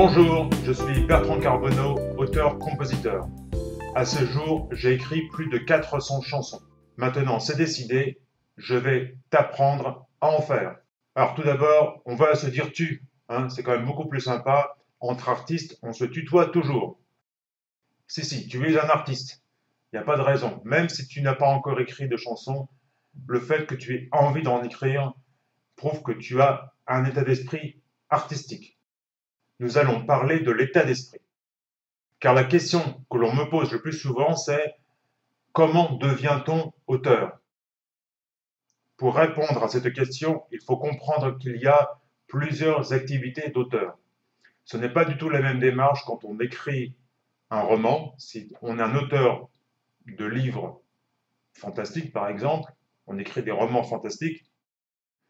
Bonjour, je suis Bertrand Carbonneau, auteur-compositeur. À ce jour, j'ai écrit plus de 400 chansons. Maintenant, c'est décidé, je vais t'apprendre à en faire. Alors tout d'abord, on va se dire tu, hein, c'est quand même beaucoup plus sympa. Entre artistes, on se tutoie toujours. Si, tu es un artiste. Il n'y a pas de raison. Même si tu n'as pas encore écrit de chansons, le fait que tu aies envie d'en écrire prouve que tu as un état d'esprit artistique. Nous allons parler de l'état d'esprit. Car la question que l'on me pose le plus souvent, c'est « Comment devient-on auteur ?» Pour répondre à cette question, il faut comprendre qu'il y a plusieurs activités d'auteur. Ce n'est pas du tout la même démarche quand on écrit un roman. Si on est un auteur de livres fantastiques, par exemple, on écrit des romans fantastiques,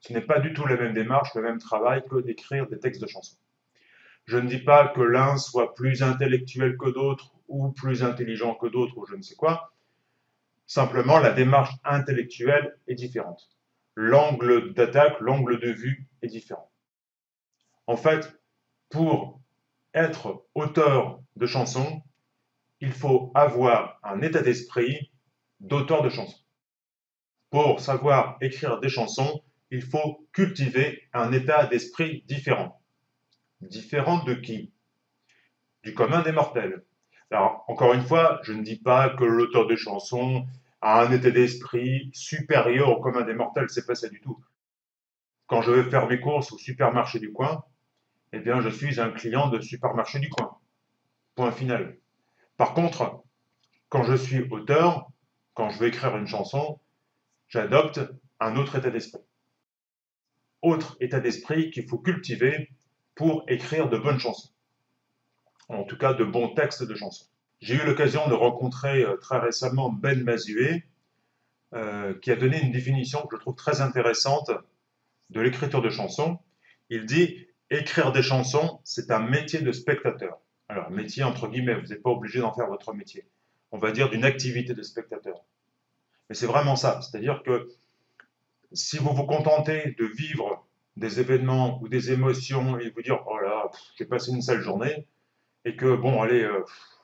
ce n'est pas du tout la même démarche, le même travail que d'écrire des textes de chansons. Je ne dis pas que l'un soit plus intellectuel que d'autres ou plus intelligent que d'autres ou je ne sais quoi. Simplement, la démarche intellectuelle est différente. L'angle d'attaque, l'angle de vue est différent. En fait, pour être auteur de chansons, il faut avoir un état d'esprit d'auteur de chansons. Pour savoir écrire des chansons, il faut cultiver un état d'esprit différent. Différent de qui? Du commun des mortels. Alors, encore une fois, je ne dis pas que l'auteur de chansons a un état d'esprit supérieur au commun des mortels, c'est pas ça du tout. Quand je vais faire mes courses au supermarché du coin, eh bien, je suis un client de supermarché du coin. Point final. Par contre, quand je suis auteur, quand je veux écrire une chanson, j'adopte un autre état d'esprit. Autre état d'esprit qu'il faut cultiver pour écrire de bonnes chansons. En tout cas, de bons textes de chansons. J'ai eu l'occasion de rencontrer très récemment Ben Mazué, qui a donné une définition que je trouve très intéressante de l'écriture de chansons. Il dit « Écrire des chansons, c'est un métier de spectateur ». Alors, métier entre guillemets, vous n'êtes pas obligé d'en faire votre métier. On va dire d'une activité de spectateur. Mais c'est vraiment ça, c'est-à-dire que si vous vous contentez de vivre des événements ou des émotions et vous dire « Oh là, j'ai passé une sale journée » et que, bon, allez,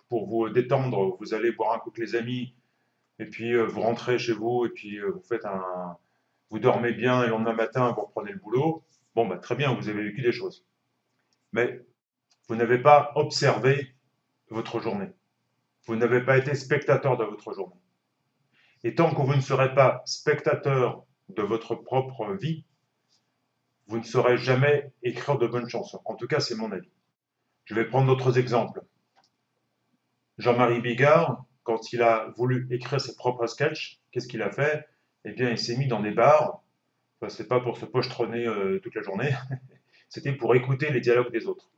pour vous détendre, vous allez boire un coup avec les amis et puis vous rentrez chez vous et puis vous faites vous dormez bien et le lendemain matin, vous reprenez le boulot. Bon, bah, très bien, vous avez vécu des choses. Mais vous n'avez pas observé votre journée. Vous n'avez pas été spectateur de votre journée. Et tant que vous ne serez pas spectateur de votre propre vie, vous ne saurez jamais écrire de bonnes chansons. En tout cas, c'est mon avis. Je vais prendre d'autres exemples. Jean-Marie Bigard, quand il a voulu écrire ses propres sketchs, qu'est-ce qu'il a fait? Eh bien, il s'est mis dans des bars. Enfin, ce n'est pas pour se pochetronner toute la journée. C'était pour écouter les dialogues des autres.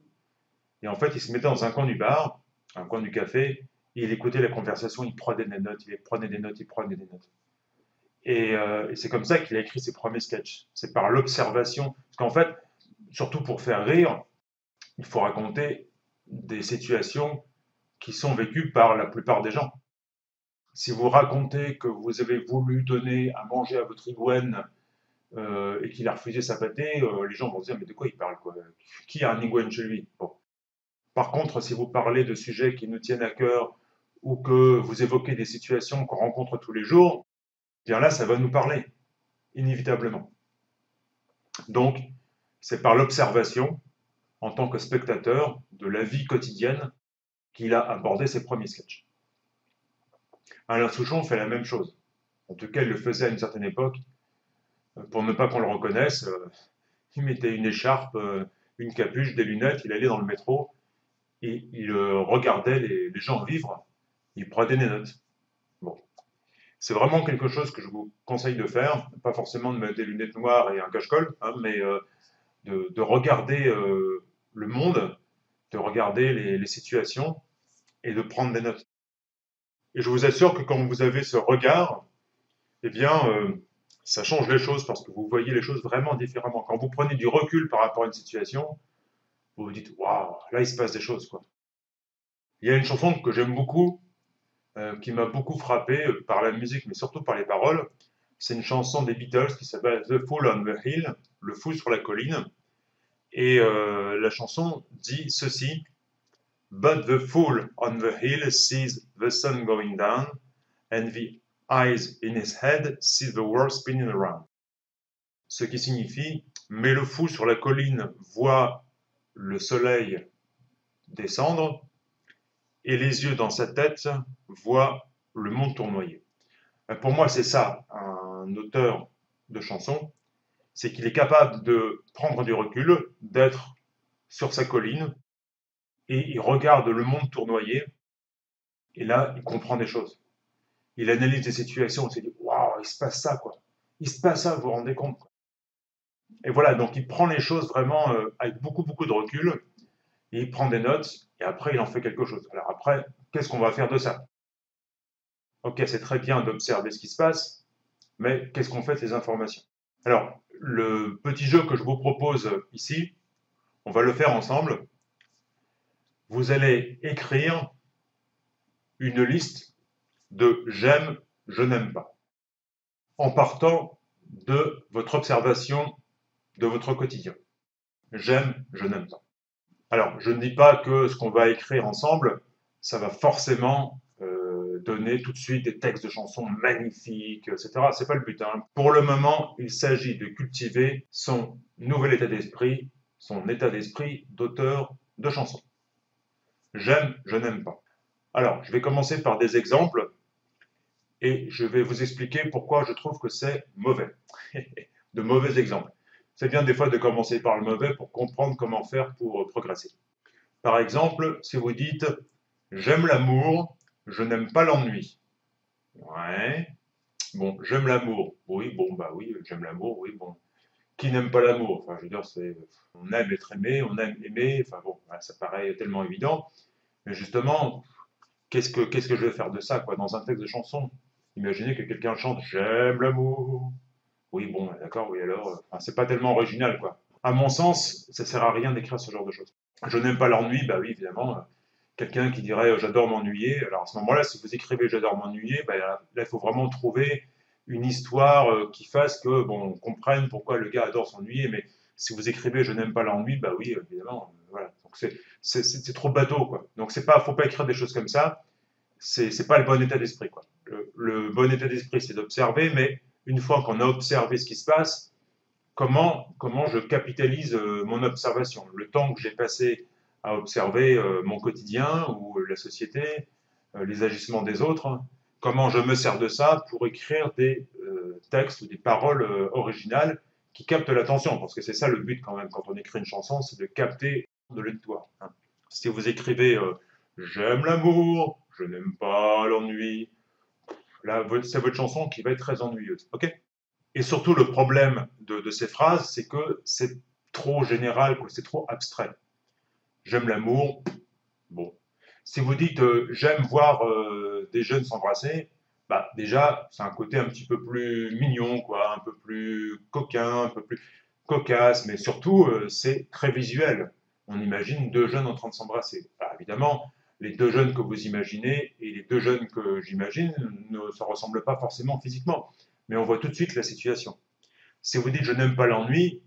Et en fait, il se mettait dans un coin du bar, un coin du café, il écoutait la conversation, il prenait des notes, il prenait des notes, il prenait des notes. Et c'est comme ça qu'il a écrit ses premiers sketchs. C'est par l'observation. Parce qu'en fait, surtout pour faire rire, il faut raconter des situations qui sont vécues par la plupart des gens. Si vous racontez que vous avez voulu donner à manger à votre iguane et qu'il a refusé sa pâtée, les gens vont se dire « Mais de quoi il parle quoi? Qui a un iguane chez lui ?» Bon. Par contre, si vous parlez de sujets qui nous tiennent à cœur, ou que vous évoquez des situations qu'on rencontre tous les jours, bien là, ça va nous parler, inévitablement. Donc, c'est par l'observation, en tant que spectateur, de la vie quotidienne, qu'il a abordé ses premiers sketchs. Alain Souchon fait la même chose. En tout cas, il le faisait à une certaine époque. Pour ne pas qu'on le reconnaisse, il mettait une écharpe, une capuche, des lunettes, il allait dans le métro, et il regardait les gens vivre, il prenait des notes. Bon. C'est vraiment quelque chose que je vous conseille de faire, pas forcément de mettre des lunettes noires et un cache-colle, hein, mais de regarder le monde, de regarder les situations et de prendre des notes. Et je vous assure que quand vous avez ce regard, eh bien, ça change les choses parce que vous voyez les choses vraiment différemment. Quand vous prenez du recul par rapport à une situation, vous vous dites « Waouh, là il se passe des choses ». Il y a une chanson que j'aime beaucoup, qui m'a beaucoup frappé par la musique, mais surtout par les paroles. C'est une chanson des Beatles qui s'appelle « The Fool on the Hill », « Le fou sur la colline ». Et la chanson dit ceci: But the fool on the hill sees the sun going down, and the eyes in his head see the world spinning around. Ce qui signifie: mais le fou sur la colline voit le soleil descendre, et les yeux dans sa tête voient le monde tournoyer. Pour moi, c'est ça, un auteur de chansons, c'est qu'il est capable de prendre du recul, d'être sur sa colline, et il regarde le monde tournoyer, et là, il comprend des choses. Il analyse des situations, il se dit « Waouh, il se passe ça, quoi. Il se passe ça, vous vous rendez compte ?» Et voilà, donc il prend les choses vraiment avec beaucoup de recul, et il prend des notes, et après, il en fait quelque chose. Alors après, qu'est-ce qu'on va faire de ça? Ok, c'est très bien d'observer ce qui se passe, mais qu'est-ce qu'on fait de ces informations? Alors, le petit jeu que je vous propose ici, on va le faire ensemble. Vous allez écrire une liste de j'aime, je n'aime pas, en partant de votre observation de votre quotidien. J'aime, je n'aime pas. Alors, je ne dis pas que ce qu'on va écrire ensemble, ça va forcément donner tout de suite des textes de chansons magnifiques, etc. C'est pas le but, hein. Pour le moment, il s'agit de cultiver son nouvel état d'esprit, son état d'esprit d'auteur de chansons. J'aime, je n'aime pas. Alors, je vais commencer par des exemples et je vais vous expliquer pourquoi je trouve que c'est mauvais. De mauvais exemples. C'est bien des fois de commencer par le mauvais pour comprendre comment faire pour progresser. Par exemple, si vous dites « J'aime l'amour, je n'aime pas l'ennui ». Ouais. Bon, j'aime l'amour. Oui, bon, bah oui, j'aime l'amour, oui, bon. Qui n'aime pas l'amour? Enfin, je veux dire, c'est... On aime être aimé, on aime aimer, enfin bon, ça paraît tellement évident. Mais justement, qu'est-ce que je vais faire de ça, quoi, dans un texte de chanson? Imaginez que quelqu'un chante « J'aime l'amour ». Oui, bon, d'accord, oui, alors, c'est pas tellement original, quoi. À mon sens, ça sert à rien d'écrire ce genre de choses. Je n'aime pas l'ennui, bah oui, évidemment, quelqu'un qui dirait « j'adore m'ennuyer », alors à ce moment-là, si vous écrivez « j'adore m'ennuyer », bah, là, il faut vraiment trouver une histoire qui fasse que, bon, on comprenne pourquoi le gars adore s'ennuyer, mais si vous écrivez « je n'aime pas l'ennui », bah oui, évidemment, voilà, donc c'est trop bateau, quoi. Donc, c'est pas, faut pas écrire des choses comme ça, c'est pas le bon état d'esprit, quoi. Le bon état d'esprit, c'est d'observer, mais... Une fois qu'on a observé ce qui se passe, comment je capitalise mon observation, le temps que j'ai passé à observer mon quotidien ou la société, les agissements des autres, hein, comment je me sers de ça pour écrire des textes ou des paroles originales qui captent l'attention, parce que c'est ça le but quand même, quand on écrit une chanson, c'est de capter de l'auditoire, hein. Si vous écrivez « j'aime l'amour, je n'aime pas l'ennui », là, c'est votre chanson qui va être très ennuyeuse, ok? Et surtout, le problème de ces phrases, c'est que c'est trop général, c'est trop abstrait. J'aime l'amour, bon. Si vous dites « j'aime voir des jeunes s'embrasser », bah déjà, c'est un côté un petit peu plus mignon, quoi, un peu plus coquin, un peu plus cocasse, mais surtout, c'est très visuel. On imagine deux jeunes en train de s'embrasser. Bah, évidemment, les deux jeunes que vous imaginez et les deux jeunes que j'imagine ne se ressemblent pas forcément physiquement, mais on voit tout de suite la situation. Si vous dites « je n'aime pas l'ennui »,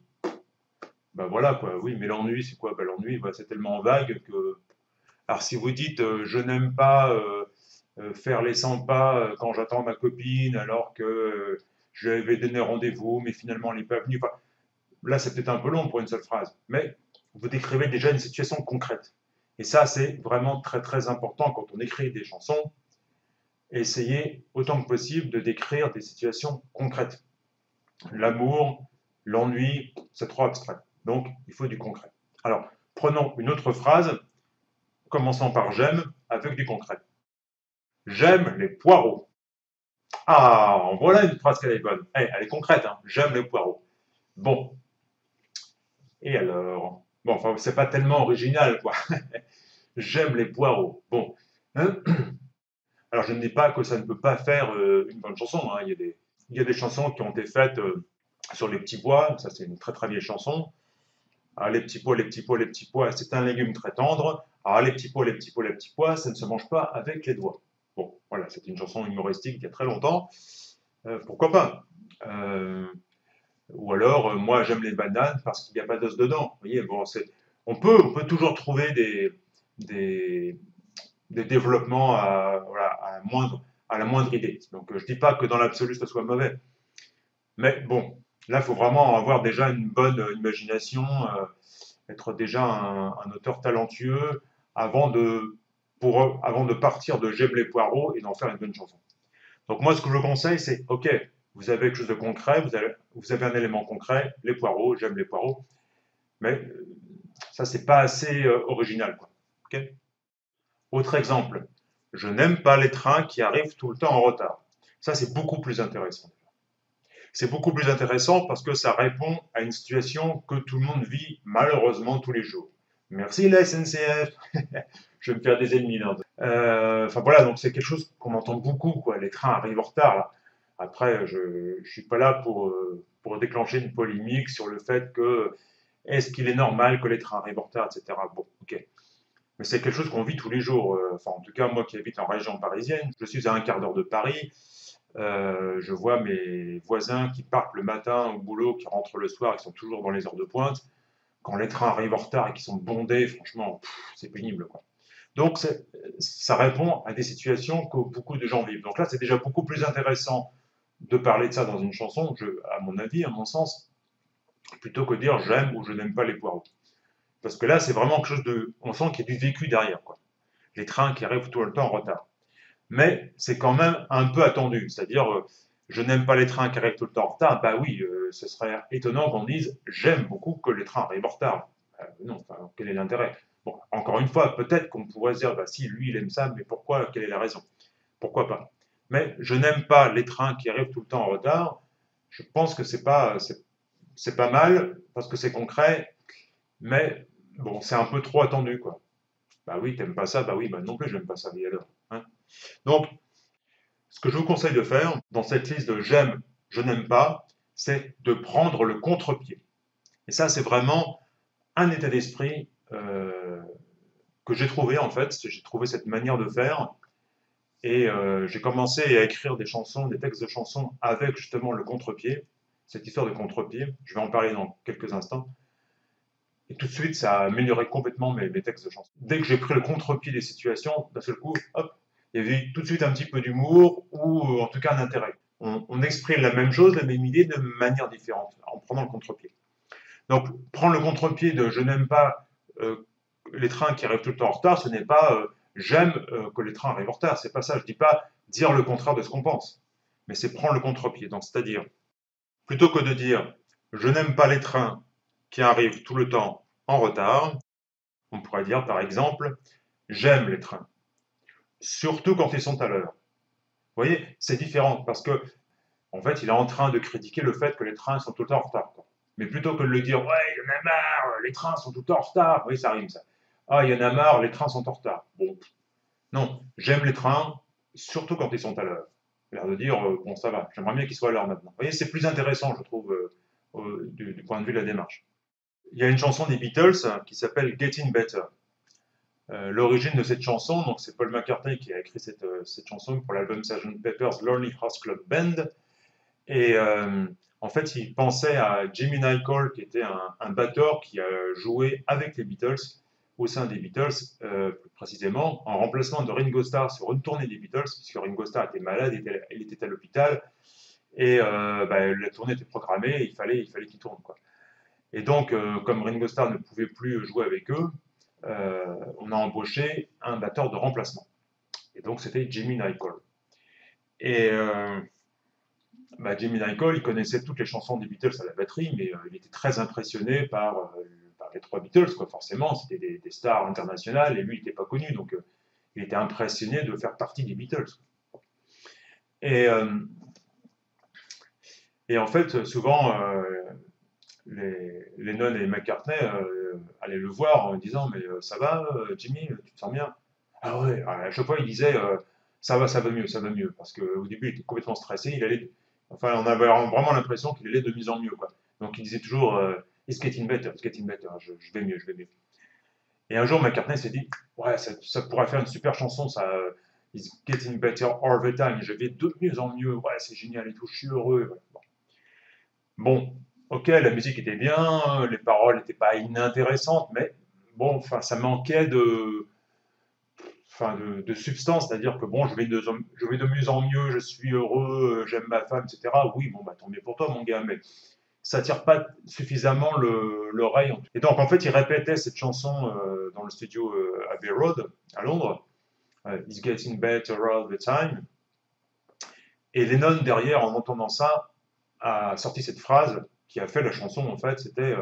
ben voilà quoi, oui, mais l'ennui c'est quoi? Ben l'ennui, ben, c'est tellement vague que... Alors si vous dites « je n'aime pas faire les 100 pas quand j'attends ma copine alors que je lui avais donné rendez-vous, mais finalement elle n'est pas venue », enfin, là c'est peut-être un peu long pour une seule phrase, mais vous décrivez déjà une situation concrète. Et ça, c'est vraiment très, très important quand on écrit des chansons. Essayez autant que possible de décrire des situations concrètes. L'amour, l'ennui, c'est trop abstrait. Donc, il faut du concret. Alors, prenons une autre phrase, commençant par « j'aime » avec du concret. « J'aime les poireaux ». Ah, voilà une phrase qu'elle est bonne. Elle est concrète, hein. « J'aime les poireaux ». Bon. Et alors ? Bon, enfin, c'est pas tellement original, quoi. J'aime les poireaux. Bon. Alors, je ne dis pas que ça ne peut pas faire une bonne chanson, hein. Il y a des chansons qui ont été faites sur les petits pois. Ça, c'est une très, très vieille chanson. Ah, les petits pois, les petits pois, les petits pois, c'est un légume très tendre. Ah, les petits pois, les petits pois, les petits pois, ça ne se mange pas avec les doigts. Bon, voilà, c'est une chanson humoristique d'il y a très longtemps. Pourquoi pas Ou alors, moi, j'aime les bananes parce qu'il n'y a pas d'os dedans. Vous voyez, bon, on peut toujours trouver des développements à la moindre idée. Donc, je ne dis pas que dans l'absolu, ce soit mauvais. Mais bon, là, il faut vraiment avoir déjà une bonne imagination, être déjà un auteur talentueux avant de partir de J'aime les poireaux et d'en faire une bonne chanson. Donc, moi, ce que je conseille, c'est, OK, vous avez quelque chose de concret, vous avez un élément concret, les poireaux, j'aime les poireaux, mais ça, c'est pas assez original, quoi. Okay ? Autre exemple, je n'aime pas les trains qui arrivent tout le temps en retard. Ça, c'est beaucoup plus intéressant. C'est beaucoup plus intéressant parce que ça répond à une situation que tout le monde vit malheureusement tous les jours. Merci la SNCF. Je vais me faire des ennemis. Enfin voilà, donc c'est quelque chose qu'on entend beaucoup, quoi. Les trains arrivent en retard. Là. Après, je ne suis pas là pour déclencher une polémique sur le fait que est-ce qu'il est normal que les trains arrivent en retard, etc. Bon, ok. Mais c'est quelque chose qu'on vit tous les jours. Enfin, en tout cas, moi qui habite en région parisienne, je suis à un quart d'heure de Paris. Je vois mes voisins qui partent le matin au boulot, qui rentrent le soir, qui sont toujours dans les heures de pointe. Quand les trains arrivent en retard et qu'ils sont bondés, franchement, c'est pénible, quoi. Donc, ça répond à des situations que beaucoup de gens vivent. Donc là, c'est déjà beaucoup plus intéressant de parler de ça dans une chanson, à mon avis, à mon sens, plutôt que de dire j'aime ou je n'aime pas les poireaux. Parce que là, c'est vraiment quelque chose de... On sent qu'il y a du vécu derrière, quoi. Les trains qui arrivent tout le temps en retard. Mais c'est quand même un peu attendu. C'est-à-dire, je n'aime pas les trains qui arrivent tout le temps en retard. Bah oui, ce serait étonnant qu'on dise j'aime beaucoup que les trains arrivent en retard. Non, enfin, quel est l'intérêt? Bon, encore une fois, peut-être qu'on pourrait se dire bah si, lui, il aime ça, mais pourquoi? Quelle est la raison? Pourquoi pas? Mais je n'aime pas les trains qui arrivent tout le temps en retard. Je pense que c'est pas mal parce que c'est concret, mais bon, c'est un peu trop attendu, quoi. Bah oui, t'aimes pas ça, bah oui, bah non plus, j'aime pas ça, alors, hein. Donc, ce que je vous conseille de faire dans cette liste de j'aime, je n'aime pas, c'est de prendre le contre-pied. Et ça, c'est vraiment un état d'esprit que j'ai trouvé, en fait. J'ai trouvé cette manière de faire. Et j'ai commencé à écrire des chansons, des textes de chansons avec justement le contre-pied, cette histoire de contre-pied. Je vais en parler dans quelques instants. Et tout de suite, ça a amélioré complètement mes textes de chansons. Dès que j'ai pris le contre-pied des situations, d'un seul coup, hop, il y avait tout de suite un petit peu d'humour ou en tout cas un intérêt. On exprime la même chose, la même idée de manière différente en prenant le contre-pied. Donc, prendre le contre-pied de « je n'aime pas les trains qui arrivent tout le temps en retard », ce n'est pas... j'aime que les trains arrivent en retard, c'est pas ça, je dis pas dire le contraire de ce qu'on pense, mais c'est prendre le contre-pied. Donc c'est-à-dire, plutôt que de dire je n'aime pas les trains qui arrivent tout le temps en retard, on pourrait dire par exemple j'aime les trains, surtout quand ils sont à l'heure. Vous voyez, c'est différent parce que en fait il est en train de critiquer le fait que les trains sont tout le temps en retard, quoi. Mais plutôt que de le dire ouais, il y en a marre, les trains sont tout le temps en retard, oui, ça rime ça. Ah, il y en a marre, les trains sont en retard. Bon, non, j'aime les trains, surtout quand ils sont à l'heure. L'air de dire, bon, ça va, j'aimerais bien qu'ils soient à l'heure maintenant. Vous voyez, c'est plus intéressant, je trouve, du point de vue de la démarche. Il y a une chanson des Beatles qui s'appelle Getting Better. L'origine de cette chanson, donc c'est Paul McCartney qui a écrit cette chanson pour l'album Sgt. Pepper's Lonely Hearts Club Band. Et en fait, il pensait à Jimmy Nicol, qui était un batteur qui a joué avec les Beatles, au sein des Beatles, plus précisément, en remplacement de Ringo Starr sur une tournée des Beatles, puisque Ringo Starr était malade, il était à l'hôpital, et la tournée était programmée, et il fallait qu'il tourne, quoi. Et donc, comme Ringo Starr ne pouvait plus jouer avec eux, on a embauché un batteur de remplacement. Et donc, c'était Jimmy Nicol. Et Jimmy Nicol, il connaissait toutes les chansons des Beatles à la batterie, mais il était très impressionné par... les trois Beatles, quoi, forcément, c'était des stars internationales, et lui, il n'était pas connu, donc il était impressionné de faire partie des Beatles. Et en fait, souvent, Lennon et McCartney allaient le voir en disant « Mais ça va, Jimmy, tu te sens bien ?» Ah ouais, à chaque fois, il disait « ça va mieux », parce qu'au début, il était complètement stressé, on avait vraiment l'impression qu'il allait de mieux en mieux, quoi. Donc, il disait toujours « It's getting better, it's getting better, je vais mieux, je vais mieux. » Et un jour, McCartney s'est dit « Ouais, ça pourrait faire une super chanson, ça, it's getting better all the time, je vais de mieux en mieux, ouais, c'est génial et tout, je suis heureux. » Bon, ok, la musique était bien, les paroles n'étaient pas inintéressantes, mais bon, enfin, ça manquait de substance, c'est-à-dire que bon, je vais de mieux en mieux, je suis heureux, j'aime ma femme, etc. Oui, bon, bah, tant mieux pour toi, mon gars, mais ça tire pas suffisamment l'oreille. Et donc, en fait, il répétait cette chanson dans le studio Abbey Road, à Londres, « It's getting better all the time ». Et Lennon, derrière, en entendant ça, a sorti cette phrase qui a fait la chanson, en fait, c'était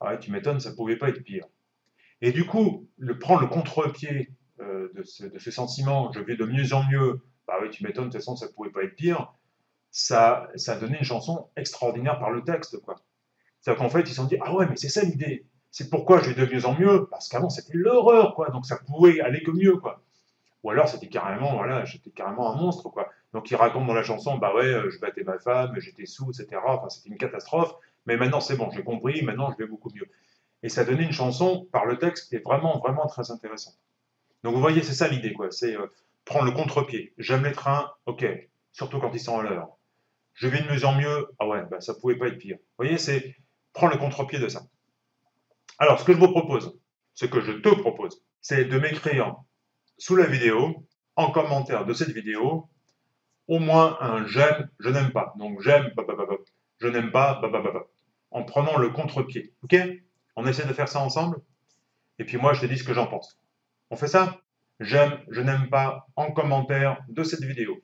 ah, « Tu m'étonnes, ça pouvait pas être pire ». Et du coup, prendre le contre-pied de ce sentiment « Je vais de mieux en mieux », « Bah oui, tu m'étonnes, de toute façon, ça pouvait pas être pire », ça a donné une chanson extraordinaire par le texte, quoi. C'est-à-dire qu'en fait, ils se sont dit « Ah ouais, mais c'est ça l'idée. C'est pourquoi je vais de mieux en mieux, parce qu'avant, c'était l'horreur, quoi. Donc, ça pouvait aller que mieux, quoi. Ou alors, c'était carrément, voilà, j'étais carrément un monstre, quoi. Donc, ils racontent dans la chanson « Bah ouais, je battais ma femme, j'étais saoul, etc. Enfin, c'était une catastrophe. Mais maintenant, c'est bon, j'ai compris. Maintenant, je vais beaucoup mieux. » Et ça donnait une chanson par le texte qui est vraiment, vraiment très intéressante. Donc, vous voyez, c'est ça l'idée, quoi. C'est prendre le contre-pied. J'aime les trains, ok. Surtout quand ils sont à l'heure. Je vais de mieux en mieux. Ah ouais, bah ça pouvait pas être pire. Vous voyez, c'est prendre le contre-pied de ça. Alors, ce que je vous propose, ce que je te propose, c'est de m'écrire sous la vidéo, en commentaire de cette vidéo, au moins un j'aime, je n'aime pas. Donc, j'aime, je n'aime pas, en prenant le contre-pied. OK? On essaie de faire ça ensemble. Et puis moi, je te dis ce que j'en pense. On fait ça? J'aime, je n'aime pas, en commentaire de cette vidéo.